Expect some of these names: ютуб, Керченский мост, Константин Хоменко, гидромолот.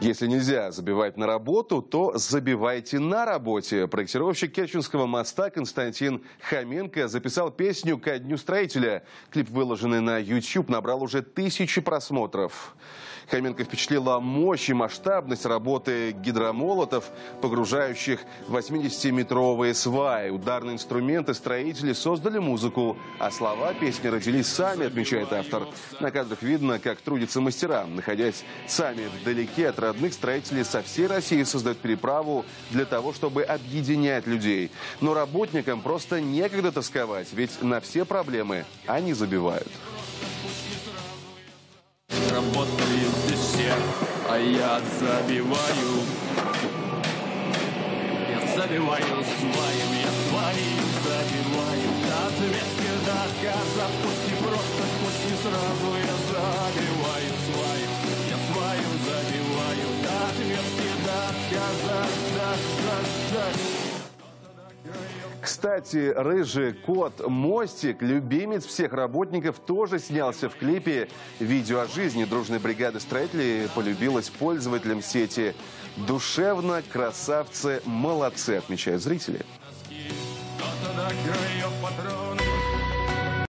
Если нельзя забивать на работу, то забивайте на работе. Проектировщик Керченского моста Константин Хоменко записал песню ко Дню строителя. Клип, выложенный на YouTube, набрал уже 1000 просмотров. Хоменко впечатлила мощь и масштабность работы гидромолотов, погружающих 80-метровые сваи. Ударные инструменты строители создали музыку, а слова песни родились сами, отмечает автор. На кадрах видно, как трудятся мастера, находясь сами вдалеке от родных. Строители со всей России создают переправу для того, чтобы объединять людей. Но работникам просто некогда тосковать, ведь на все проблемы они забивают. Работают здесь все, а я забиваю. Я забиваю сваем, я сваем забиваю. От ветки до отказа, пусть не просто, пусть не сразу. Я забиваю сваем, я сваем забиваю. От ветки до отказа. Кстати, рыжий кот-мостик, любимец всех работников, тоже снялся в клипе. Видео о жизни дружной бригады строителей полюбилось пользователям сети. Душевно, красавцы, молодцы, отмечают зрители.